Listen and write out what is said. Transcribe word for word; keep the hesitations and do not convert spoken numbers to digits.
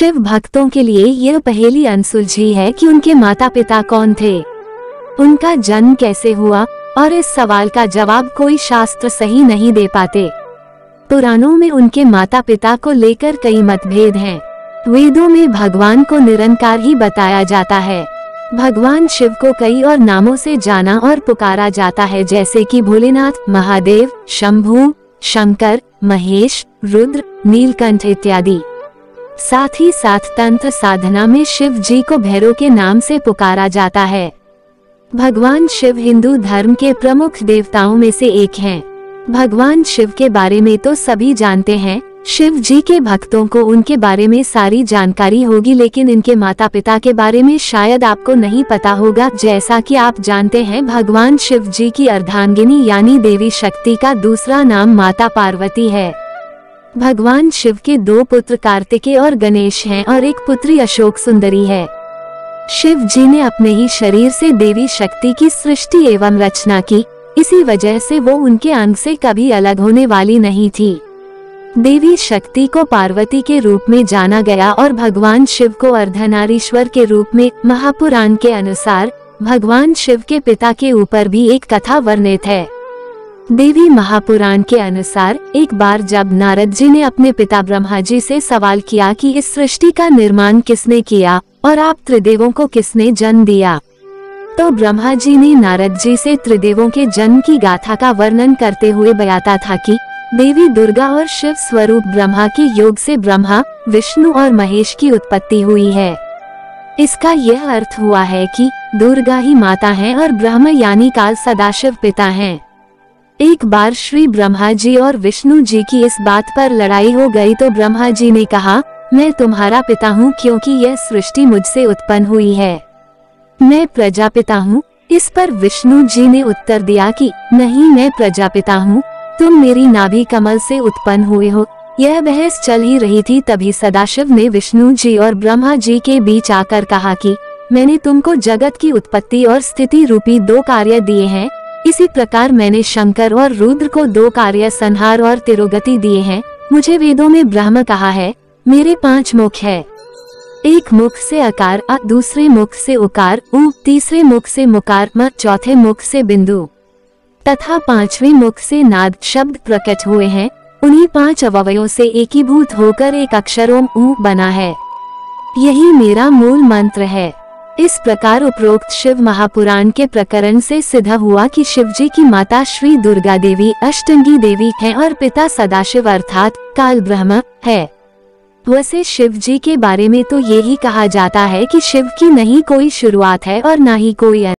शिव भक्तों के लिए ये पहेली अनसुलझी है कि उनके माता पिता कौन थे, उनका जन्म कैसे हुआ, और इस सवाल का जवाब कोई शास्त्र सही नहीं दे पाते। पुराणों में उनके माता पिता को लेकर कई मतभेद हैं। वेदों में भगवान को निरंकार ही बताया जाता है। भगवान शिव को कई और नामों से जाना और पुकारा जाता है, जैसे कि भोलेनाथ, महादेव, शम्भू, शंकर, महेश, रुद्र, नीलकंठ इत्यादि। साथ ही साथ तंत्र साधना में शिव जी को भैरव के नाम से पुकारा जाता है। भगवान शिव हिंदू धर्म के प्रमुख देवताओं में से एक हैं। भगवान शिव के बारे में तो सभी जानते हैं, शिव जी के भक्तों को उनके बारे में सारी जानकारी होगी, लेकिन इनके माता पिता के बारे में शायद आपको नहीं पता होगा। जैसा कि आप जानते हैं, भगवान शिव जी की अर्धांगिनी यानी देवी शक्ति का दूसरा नाम माता पार्वती है। भगवान शिव के दो पुत्र कार्तिकेय और गणेश हैं और एक पुत्री अशोक सुंदरी है। शिव जी ने अपने ही शरीर से देवी शक्ति की सृष्टि एवं रचना की, इसी वजह से वो उनके अंग से कभी अलग होने वाली नहीं थी। देवी शक्ति को पार्वती के रूप में जाना गया और भगवान शिव को अर्धनारीश्वर के रूप में। महापुराण के अनुसार भगवान शिव के पिता के ऊपर भी एक कथा वर्णित है। देवी महापुराण के अनुसार एक बार जब नारद जी ने अपने पिता ब्रह्मा जी से सवाल किया कि इस सृष्टि का निर्माण किसने किया और आप त्रिदेवों को किसने जन्म दिया, तो ब्रह्मा जी ने नारद जी से त्रिदेवों के जन्म की गाथा का वर्णन करते हुए बताया था कि देवी दुर्गा और शिव स्वरूप ब्रह्मा के योग से ब्रह्मा, विष्णु और महेश की उत्पत्ति हुई है। इसका यह अर्थ हुआ है कि दुर्गा ही माता हैं और ब्रह्म यानी काल सदाशिव पिता हैं। एक बार श्री ब्रह्मा जी और विष्णु जी की इस बात पर लड़ाई हो गई तो ब्रह्मा जी ने कहा, मैं तुम्हारा पिता हूँ क्योंकि यह सृष्टि मुझसे उत्पन्न हुई है, मैं प्रजापिता हूँ। इस पर विष्णु जी ने उत्तर दिया कि नहीं, मैं प्रजापिता हूँ, तुम मेरी नाभि कमल से उत्पन्न हुए हो। यह बहस चल ही रही थी तभी सदाशिव ने विष्णु जी और ब्रह्मा जी के बीच आकर कहा कि मैंने तुमको जगत की उत्पत्ति और स्थिति रूपी दो कार्य दिए हैं, इसी प्रकार मैंने शंकर और रुद्र को दो कार्य संहार और तिरोगति दिए हैं। मुझे वेदों में ब्रह्म कहा है, मेरे पांच मुख है, एक मुख से अकार अ, दूसरे मुख से उकार उ, तीसरे मुख से मुकार म, चौथे मुख से बिंदु तथा पांचवें मुख से नाद शब्द प्रकट हुए हैं। उन्हीं पांच अवयवों से एकीभूत होकर एक अक्षर ओम ऊ बना है, यही मेरा मूल मंत्र है। इस प्रकार उपरोक्त शिव महापुराण के प्रकरण से सिद्ध हुआ कि शिवजी की माता श्री दुर्गा देवी अष्टांगी देवी है और पिता सदाशिव अर्थात काल ब्रह्म है। वैसे शिव जी के बारे में तो यही कहा जाता है कि शिव की नहीं कोई शुरुआत है और न ही कोई अंत।